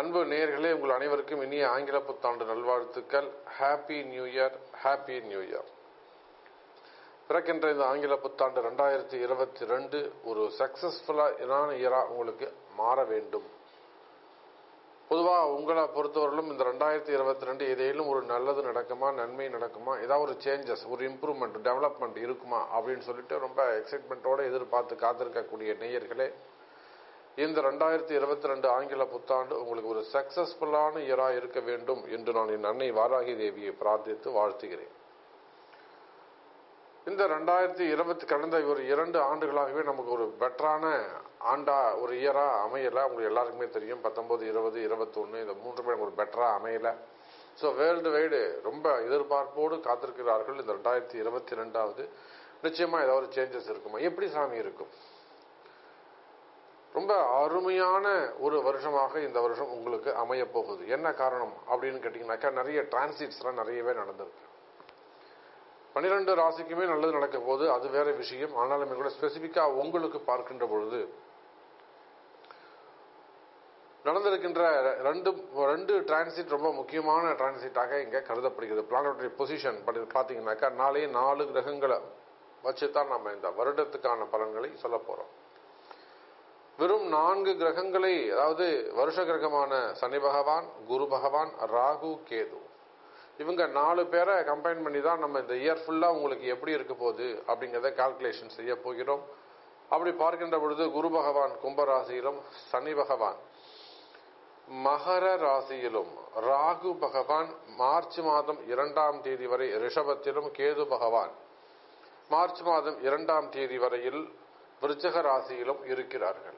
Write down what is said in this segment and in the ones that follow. அன்பு நேயர்களே, உங்கள் அனைவருக்கும் இனிய ஆங்கில புத்தாண்டு நல்வாழ்த்துக்கள். Happy new year, happy new year. பிறக்கின்ற இந்த ஆங்கில புத்தாண்டு 2022 ஒரு சக்சஸ்ஃபுல்லான இயராக உங்களுக்கு மாற வேண்டும். பொதுவாக உங்களை பொறுத்தவரையிலும் இந்த 2022 ஏதேனும் ஒரு நல்லது நடக்குமா, நன்மை நடக்குமா, ஏதாவது ஒரு சேஞ்சஸ், ஒரு இம்ப்ரூவ்மெண்ட், டெவலப்மெண்ட் இருக்குமா அப்படின்னு சொல்லிட்டு ரொம்ப எக்ஸைட்மெண்ட்டோடு எதிர்பார்த்து காத்திருக்கக்கூடிய நேயர்களே, இந்த 2022 ஆங்கில புத்தாண்டு உங்களுக்கு ஒரு சக்சஸ்ஃபுல்லான இயராக இருக்க வேண்டும் என்று நான் என் அன்னை வாராகி தேவியை பிரார்த்தித்து வாழ்த்துகிறேன். இந்த 2020 கடந்த ஒரு 2 ஆண்டுகளாகவே நமக்கு ஒரு பெட்டரான ஆண்டா, ஒரு இயராக அமையலை. உங்களுக்கு எல்லாருக்குமே தெரியும், 19, 20, 21 இந்த 3 ஒரு பெட்டராக அமையலை. ஸோ வேர்ல்டு வைடு ரொம்ப எதிர்பார்ப்போடு காத்திருக்கிறார்கள். இந்த 2022 நிச்சயமாக ஏதாவது சேஞ்சஸ் இருக்குமா? எப்படி சாமி இருக்கும்? ரொம்ப அருமையான ஒரு வருஷமாக இந்த வருஷம் உங்களுக்கு அமையப்போகுது. என்ன காரணம் அப்படின்னு கேட்டிங்கனாக்கா, நிறைய டிரான்சிட்ஸ்லாம் நிறையவே நடந்திருக்கு. 12 ராசிக்குமே நல்லது நடக்க போது, அது வேற விஷயம். ஆனாலும் கூட ஸ்பெசிஃபிக்காக உங்களுக்கு பார்க்கின்ற பொழுது நடந்திருக்கின்ற ரெண்டு டிரான்சிட் ரொம்ப முக்கியமான டிரான்சிட்டாக இங்கே கருதப்படுகிறது. பிளானட்டரி பொசிஷன் பார்த்தீங்கன்னாக்கா, நாளே 4 கிரகங்களை வச்சு தான் நம்ம இந்த வருடத்துக்கான பலன்களை சொல்ல போகிறோம். வெறும் 4 கிரகங்களை, அதாவது வருஷ கிரகமான சனி பகவான், குரு பகவான், ராகு, கேது, இவங்க 4 பேரை கம்பைன் பண்ணி தான் நம்ம இந்த இயர் ஃபுல்லாக உங்களுக்கு எப்படி இருக்க போகுது அப்படிங்கிறத கால்குலேஷன் செய்ய போகிறோம். அப்படி பார்க்கின்ற பொழுது குரு பகவான் கும்பராசியிலும், சனி பகவான் மகர ராசியிலும், ராகு பகவான் மார்ச் மாதம் 2ஆம் தேதி வரை ரிஷபத்திலும், கேது பகவான் மார்ச் மாதம் 2ஆம் தேதி வரையில் விருச்சக ராசியிலும் இருக்கிறார்கள்.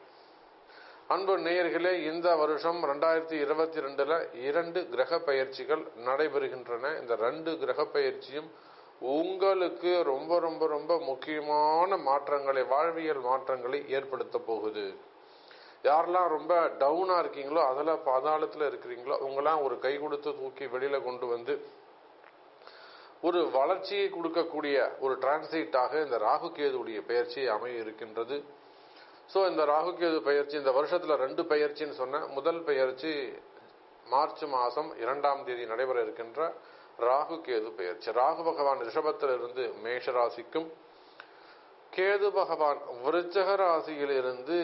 அன்பு நேயர்களே, இந்த வருஷம் 2022 2 கிரக பயிற்சிகள் நடைபெறுகின்றன. இந்த 2 கிரக பயிற்சியும் உங்களுக்கு ரொம்ப ரொம்ப ரொம்ப முக்கியமான மாற்றங்களை, வாழ்வியல் மாற்றங்களை ஏற்படுத்த போகுது. யாரெல்லாம் ரொம்ப டவுனாக இருக்கீங்களோ, அதில் பாதாளத்தில் இருக்கிறீங்களோ, அவங்களாம் ஒரு கை கொடுத்து தூக்கி வெளியில் கொண்டு வந்து ஒரு வளர்ச்சியை கொடுக்கக்கூடிய ஒரு டிரான்சிட்டாக இந்த ராகு கேதுடைய பயிற்சி அமைய இருக்கின்றது. ஸோ இந்த ராகு கேது பயிற்சி இந்த வருஷத்தில் 2 பயிற்சின்னு சொன்னேன். முதல் பயிற்சி மார்ச் மாதம் 2ஆம் தேதி நடைபெற இருக்கின்ற ராகு கேது பயிற்சி. ராகு பகவான் ரிஷபத்திலிருந்து மேஷராசிக்கும், கேது பகவான் விருச்சக ராசியிலிருந்து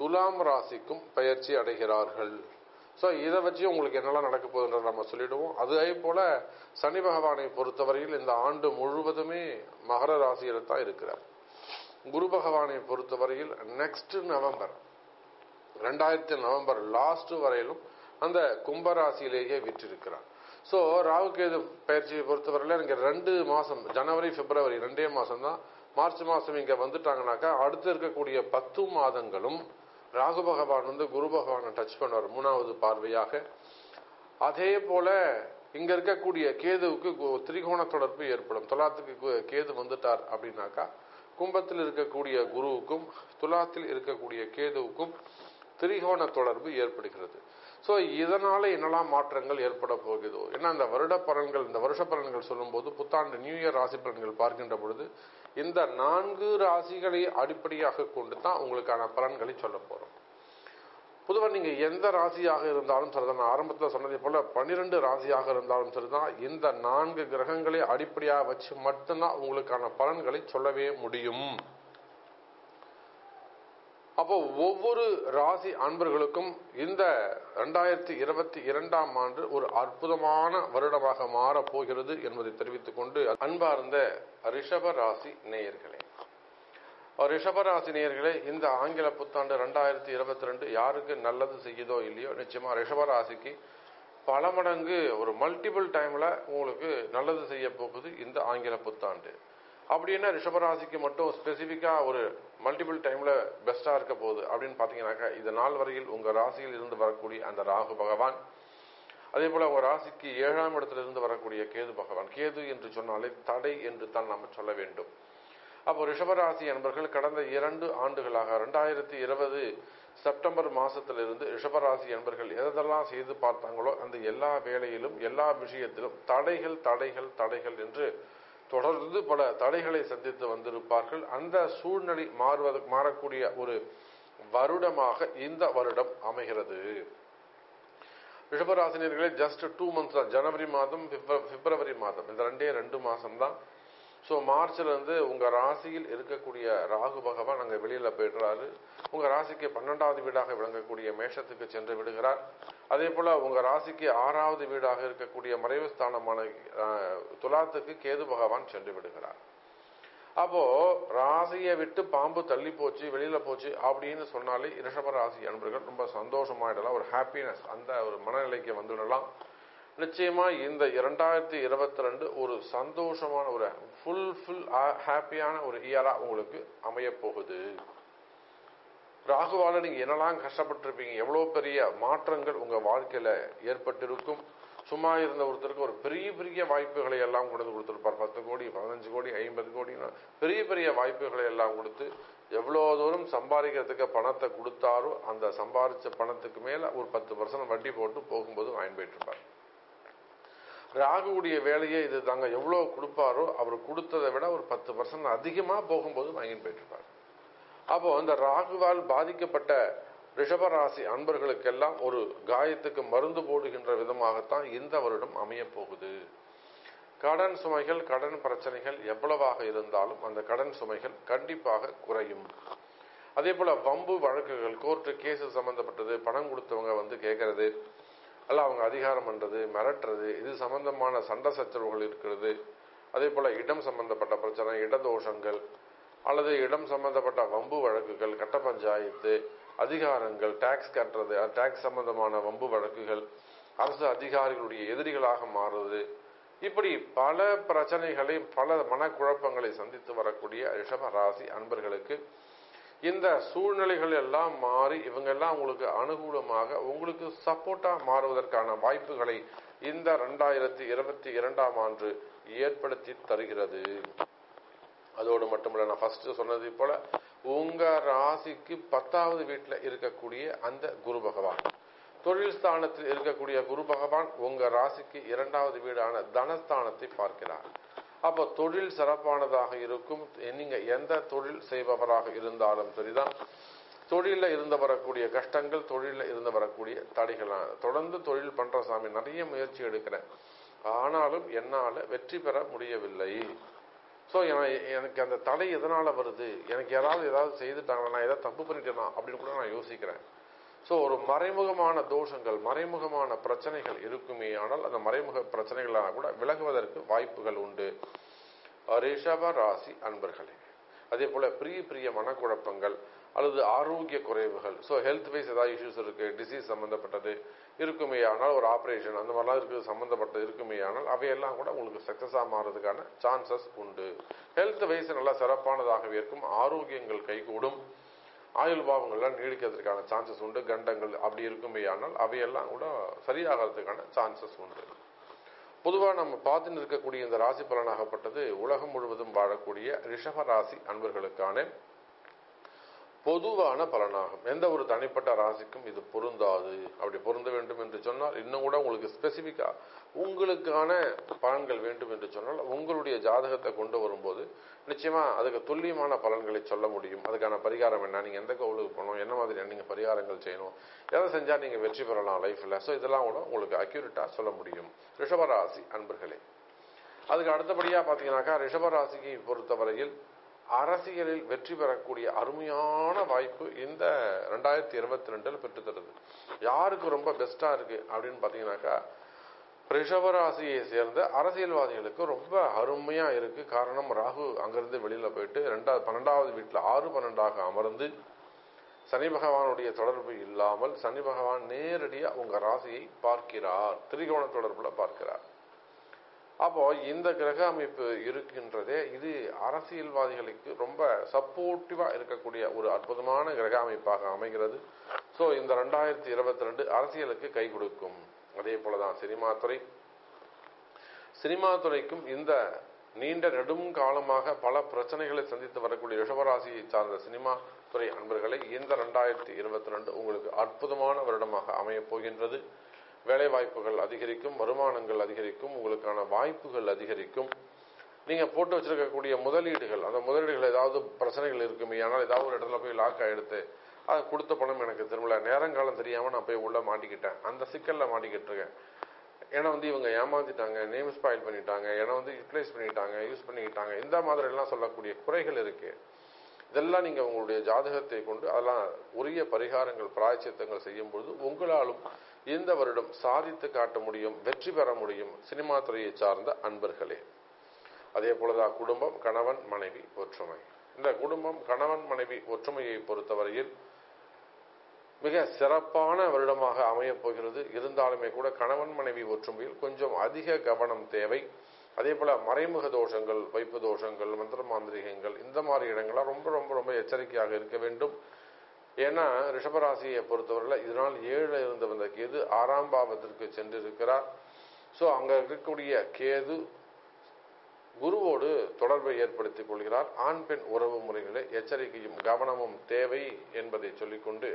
துலாம் ராசிக்கும் பயிற்சி அடைகிறார்கள். ஸோ இதை வச்சு உங்களுக்கு என்னெல்லாம் நடக்க போகுதுன்றது நம்ம சொல்லிவிடுவோம். அதே போல் சனி பகவானை பொறுத்தவரையில் இந்த ஆண்டு முழுவதுமே மகர ராசியில் தான் இருக்கிறார். குரு பகவானை பொறுத்தவரையில் நெக்ஸ்ட் நவம்பர் லாஸ்ட்டு வரையிலும் அந்த கும்பராசியிலேயே விற்றிருக்கிறார். ஸோ ராகுகேது பயிற்சியை பொறுத்தவரையில் எனக்கு 2 மாதம், ஜனவரி பிப்ரவரி 2 மாதம் தான். மார்ச் மாதம் இங்கே வந்துட்டாங்கனாக்கா அடுத்து இருக்கக்கூடிய 10 மாதங்களும் ராகு பகவான் வந்து குரு பகவானை டச் பண்ணுவார் 3ஆவது பார்வையாக. அதே போல இங்க இருக்கக்கூடிய கேதுவுக்கு திரிகோண தொடர்பு ஏற்படும். துலாத்துக்கு கேது வந்துட்டார் அப்படின்னாக்கா கும்பத்தில் இருக்கக்கூடிய குருவுக்கும் துலாத்தில் இருக்கக்கூடிய கேதுவுக்கும் திரிகோண தொடர்பு ஏற்படுகிறது. ஸோ இதனால என்னெல்லாம் மாற்றங்கள் ஏற்பட போகுதோ, ஏன்னா இந்த வருட பலன்கள், இந்த வருஷ பலன்கள் சொல்லும் போது, புத்தாண்டு நியூ இயர் ராசி பலன்கள் பார்க்கின்ற பொழுது இந்த 4 ராசிகளை அடிப்படையாக கொண்டு தான் உங்களுக்கான பலன்களை சொல்ல போகிறோம். பொதுவாக நீங்கள் எந்த ராசியாக இருந்தாலும் சரிதான், நான் ஆரம்பத்தில் சொன்னதை போல் 12 ராசியாக இருந்தாலும் சரிதான், இந்த 4 கிரகங்களை அடிப்படையாக வச்சு மட்டும்தான் உங்களுக்கான பலன்களை சொல்லவே முடியும். அப்போ ஒவ்வொரு ராசி அன்பர்களுக்கும் இந்த 2022ஆம் ஆண்டு ஒரு அற்புதமான வருடமாக மாறப்போகிறது என்பதை தெரிவித்துக் கொண்டு, அன்பார்ந்த ரிஷபராசி நேயர்களே, ரிஷபராசி நேயர்களே, இந்த ஆங்கில புத்தாண்டு 2022 யாருக்கு நல்லது செய்யுதோ இல்லையோ, நிச்சயமா ரிஷபராசிக்கு பல மடங்கு, ஒரு மல்டிபிள் டைம்ல உங்களுக்கு நல்லது செய்ய போகுது இந்த ஆங்கில புத்தாண்டு. அப்படின்னா ரிஷபராசிக்கு மட்டும் ஸ்பெசிஃபிக்காக ஒரு மல்டிபிள் டைமில் பெஸ்ட்டாக இருக்க போகுது அப்படின்னு பார்த்தீங்கன்னாக்கா, இது நாள் வரையில் உங்கள் ராசியில் இருந்து வரக்கூடிய அந்த ராகு பகவான், அதே போல் உங்கள் ராசிக்கு 7ஆம் இடத்திலிருந்து வரக்கூடிய கேது பகவான். கேது என்று சொன்னாலே தடை என்று தான் நாம் சொல்ல வேண்டும். அப்போ ரிஷபராசி என்பர்கள் கடந்த 2 ஆண்டுகளாக 2020 செப்டம்பர் மாதத்திலிருந்து ரிஷபராசி என்பர்கள் எதெல்லாம் செய்து பார்த்தாங்களோ அந்த எல்லா வேலையிலும் எல்லா விஷயத்திலும் தடைகள் தடைகள் தடைகள் என்று தொடர்ந்து பல தடைகளை சந்தித்து வந்திருப்பார்கள். அந்த சூழ்நிலை மாறக்கூடிய ஒரு வருடமாக இந்த வருடம் அமைகிறது. ரிஷபராசினியர்களே ஜஸ்ட் 2 months தான், ஜனவரி மாதம் பிப்ரவரி மாதம், இந்த ரெண்டு மாதம் தான். ஸோ மார்ச்லேருந்து உங்கள் ராசியில் இருக்கக்கூடிய ராகு பகவான் அங்கே வெளியில் போயிடுறாரு. உங்கள் ராசிக்கு 12வது வீடாக விளங்கக்கூடிய மேஷத்துக்கு சென்று விடுகிறார். அதே போல் உங்கள் ராசிக்கு 6வது வீடாக இருக்கக்கூடிய மறைவு ஸ்தானமான துலாத்துக்கு கேது பகவான் சென்று விடுகிறார். அப்போது ராசியை விட்டு பாம்பு தள்ளி போச்சு, வெளியில் போச்சு அப்படின்னு சொன்னாலே ரிஷப ராசி அன்பர்கள் ரொம்ப சந்தோஷமாயிடலாம், ஒரு ஹாப்பினஸ் அந்த ஒரு மனநிலைக்கு வந்துடலாம். நிச்சயமா இந்த 2022 ஒரு சந்தோஷமான ஒரு ஃபுல் ஹாப்பியான ஒரு இயரா உங்களுக்கு அமைய போகுது. ராகுவால நீங்க என்னெல்லாம் கஷ்டப்பட்டிருப்பீங்க, எவ்வளவு பெரிய மாற்றங்கள் உங்க வாழ்க்கையில ஏற்பட்டிருக்கும். சும்மா இருந்த ஒருத்தருக்கு ஒரு பெரிய பெரிய வாய்ப்புகளை எல்லாம் கொடுத்து கொடுத்துருப்பார். 10 கோடி 15 கோடி 50 கோடி பெரிய பெரிய வாய்ப்புகளை எல்லாம் கொடுத்து எவ்வளோ தூரம் சம்பாதிக்கிறதுக்கு பணத்தை கொடுத்தாரோ அந்த சம்பாதிச்ச பணத்துக்கு மேல ஒரு 10% வட்டி போட்டு போகும்போது வாங்கி போயிட்டுருப்பார். ராகுடைய வேலையே இது தாங்க, எவ்வளோ கொடுப்பாரோ அவர் கொடுத்ததை விட ஒரு 10% அதிகமாக போகும்போது வாங்கிட்டு போயிட்டுருப்பார். அப்போது அந்த ராகுவால் பாதிக்கப்பட்ட ரிஷபராசி அன்பர்களுக்கெல்லாம் ஒரு காயத்துக்கு மருந்து போடுகின்ற விதமாகத்தான் இந்த வருடம் அமையப்போகுது. கடன் சுமைகள், கடன் பிரச்சனைகள் எவ்வளவாக இருந்தாலும் அந்த கடன் சுமைகள் கண்டிப்பாக குறையும். அதே போல் வம்பு வழக்குகள், கோர்ட்டு கேஸு சம்மந்தப்பட்டது, பணம் கொடுத்தவங்க வந்து கேட்கறது அல்ல, அவங்க அதிகாரம் பண்ணுறது, மிரட்டுறது, இது சம்பந்தமான சண்டை சச்சரவுகள் இருக்கிறது. அதே போல் இடம் சம்பந்தப்பட்ட பிரச்சனை, இடதோஷங்கள் அல்லது இடம் சம்பந்தப்பட்ட வம்பு வழக்குகள், கட்ட பஞ்சாயத்து, அதிகாரங்கள், டேக்ஸ் கட்டுறது, டேக்ஸ் சம்பந்தமான வம்பு வழக்குகள், அரசு அதிகாரிகளுடைய எதிரிகளாக மாறுறது, இப்படி பல பிரச்சனைகளை பல மனக்குழப்பங்களை சந்தித்து வரக்கூடிய ரிஷப ராசி அன்பர்களுக்கு இந்த சூழ்நிலைகள் எல்லாம் மாறி இவங்கெல்லாம் உங்களுக்கு அனுகூலமாக உங்களுக்கு சப்போர்ட்டாக மாறுவதற்கான வாய்ப்புகளை இந்த 2022 ஏற்படுத்தி தருகிறது. அதோடு மட்டுமல்ல, நான் ஃபர்ஸ்ட் சொன்னது போல உங்க ராசிக்கு 10வது வீட்டில் இருக்கக்கூடிய அந்த குரு பகவான், தொழில் ஸ்தானத்தில் இருக்கக்கூடிய குரு பகவான் உங்க ராசிக்கு 2வது வீடான தனஸ்தானத்தை பார்க்கிறார். அப்போ தொழில் சிறப்பானதாக இருக்கும். நீங்க எந்த தொழில் செய்பவராக இருந்தாலும் சரிதான், தொழிலில் இருந்து வரக்கூடிய கஷ்டங்கள், தொழிலில் இருந்து வரக்கூடிய தடைகளான தொடர்ந்து தொழில் பண்ற சாமி நிறைய முயற்சி எடுக்கிறேன், ஆனாலும் என்னால் வெற்றி பெற முடியவில்லை, ஸோ எனக்கு அந்த தடை எதனால வருது, எனக்கு ஏதாவது செய்துட்டாங்களா, நான் ஏதாவது தப்பு பண்ணிட்டேனா அப்படின்னு கூட நான் யோசிக்கிறேன். ஸோ ஒரு மறைமுகமான தோஷங்கள், மறைமுகமான பிரச்சனைகள் இருக்குமே, ஆனால் அந்த மறைமுக பிரச்சனைகளாக கூட விலகுவதற்கு வாய்ப்புகள் உண்டு ரிஷப ராசி அன்பர்களே. அதே போல் பெரிய மனக்குழப்பங்கள் அல்லது ஆரோக்கிய குறைவுகள், ஸோ ஹெல்த் வைஸ் ஏதாவது இஷ்யூஸ் இருக்குது, டிசீஸ் சம்மந்தப்பட்டது இருக்குமே, ஆனால் ஒரு ஆப்ரேஷன் அந்த மாதிரிலாம் இருக்குது சம்மந்தப்பட்டது இருக்குமே, ஆனால் அவையெல்லாம் கூட உங்களுக்கு சக்ஸஸாக மாறதுக்கான சான்சஸ் உண்டு. ஹெல்த் வைஸ் நல்லா சிறப்பானதாகவே இருக்கும். ஆரோக்கியங்கள் கைகூடும். ஆயுள் பாவங்கள்லாம் நீடிக்கிறதுக்கான சான்சஸ் உண்டு. கண்டங்கள் அப்படி இருக்குமே, ஆனால் அவையெல்லாம் கூட சரியாகிறதுக்கான சான்சஸ் உண்டு. பொதுவாக நம்ம பார்த்துன்னு இருக்கக்கூடிய இந்த ராசி பலனாகப்பட்டது உலகம் முழுவதும் வாழக்கூடிய ரிஷப ராசி அன்பர்களுக்கான பொதுவான பலனாகும். எந்த ஒரு தனிப்பட்ட ராசிக்கும் இது பொருந்தாது. அப்படி பொருந்த வேண்டும் என்று சொன்னால், இன்னும் கூட உங்களுக்கு ஸ்பெசிஃபிக்காக உங்களுக்கான பலன்கள் வேண்டும் என்று சொன்னால் உங்களுடைய ஜாதகத்தை கொண்டு வரும்போது நிச்சயமாக அதுக்கு துல்லியமான பலன்களை சொல்ல முடியும். அதுக்கான பரிகாரம் என்ன, நீங்கள் எந்த கோவிலுக்கு போகணும், என்ன மாதிரி நீங்கள் பரிகாரங்கள் செய்யணும், எதை செஞ்சால் நீங்கள் வெற்றி பெறலாம் லைஃப்பில், ஸோ இதெல்லாம் கூட உங்களுக்கு அக்யூரேட்டாக சொல்ல முடியும் ரிஷபராசி அன்பர்களே. அதுக்கு அடுத்தபடியாக பார்த்தீங்கன்னாக்கா ரிஷபராசிக்கு பொறுத்தவரையில் அரசியலில் வெற்றி பெறக்கூடிய அருமையான வாய்ப்பு இந்த 2022 பெற்றுத்தருது. யாருக்கு ரொம்ப பெஸ்ட்டாக இருக்குது அப்படின்னு பார்த்தீங்கன்னாக்கா ரிஷபராசியை சேர்ந்த அரசியல்வாதிகளுக்கு ரொம்ப அருமையாக இருக்குது. காரணம், ராகு அங்கேருந்து வெளியில் போயிட்டு 12வது வீட்டில் 6-12 அமர்ந்து சனி பகவானுடைய தொடர்பு இல்லாமல் சனி பகவான் நேரடியாக உங்கள் ராசியை பார்க்கிறார், திரிகோண தொடர்பில் பார்க்கிறார். அப்போ இந்த கிரக அமைப்பு இருக்கின்றதே இது அரசியல்வாதிகளுக்கு ரொம்ப சப்போர்ட்டிவா இருக்கக்கூடிய ஒரு அற்புதமான கிரக அமைப்பாக அமைகிறது. ஸோ இந்த 2022 அரசியலுக்கு கை கொடுக்கும். அதே போலதான் சினிமாத்துறைக்கும் இந்த நீண்ட நெடும் காலமாக பல பிரச்சனைகளை சந்தித்து வரக்கூடிய ரிஷபராசியை சார்ந்த சினிமா துறை அன்பர்களை இந்த 2022 உங்களுக்கு அற்புதமான வருடமாக அமையப் போகின்றது. வேலைவாய்ப்புகள் அதிகரிக்கும், வருமானங்கள் அதிகரிக்கும், உங்களுக்கான வாய்ப்புகள் அதிகரிக்கும். நீங்கள் போட்டு வச்சிருக்கக்கூடிய முதலீடுகள், அந்த முதலீடுகள் ஏதாவது பிரச்சனைகள் இருக்குமே, ஆனால் ஏதாவது ஒரு இடத்துல போய் லாக் ஆகிடுது கொடுத்த பணம் எனக்கு திரும்ப நேரம் காலம் தெரியாமல் நான் போய் உள்ள மாட்டிக்கிட்டேன். அந்த சிக்கலில் மாட்டிக்கிட்டுருக்கேன். ஏன்னா இவங்க ஏமாற்றிட்டாங்க, நேம் ஸ்பாயில் பண்ணிட்டாங்க, ஏன்னா யூட்டிலைஸ் பண்ணிட்டாங்க, யூஸ் பண்ணிக்கிட்டாங்க, இந்த மாதிரிலாம் சொல்லக்கூடிய குறைகள் இருக்குது. இதெல்லாம் நீங்கள் உங்களுடைய ஜாதகத்தை கொண்டு அதெல்லாம் உரிய பரிகாரங்கள் பிராயச்சித்தங்கள் செய்யும்பொழுது உங்களாலும் இந்த வருடம் சாதித்து காட்ட முடியும், வெற்றி பெற முடியும் சினிமா துறையை சார்ந்த அன்பர்களே. அதே போலதான் குடும்பம், கணவன் மனைவி ஒற்றுமை. இந்த குடும்பம் கணவன் மனைவி ஒற்றுமையை பொறுத்தவரையில் மிக சிறப்பான வருடமாக அமையப் போகிறது. இருந்தாலுமே கூட கணவன் மனைவி ஒற்றுமையில் கொஞ்சம் அதிக கவனம் தேவை. அதே போல மறைமுக தோஷங்கள், வைப்பு தோஷங்கள், மந்திர மாந்திரிகங்கள், இந்த மாதிரி இடங்கள்லாம் ரொம்ப ரொம்ப ரொம்ப எச்சரிக்கையாக இருக்க வேண்டும். ஏன்னா ரிஷபராசியை பொறுத்தவரையில் இதனால் 7 இருந்து வந்த கேது 6ஆம் பாவத்திற்கு சென்றிருக்கிறார். ஸோ அங்கே இருக்கக்கூடிய கேது குருவோடு தொடர்பை ஏற்படுத்திக் கொள்கிறார். ஆண் பெண் உறவு முறைகளை எச்சரிக்கையும் கவனமும் தேவை என்பதை சொல்லிக்கொண்டு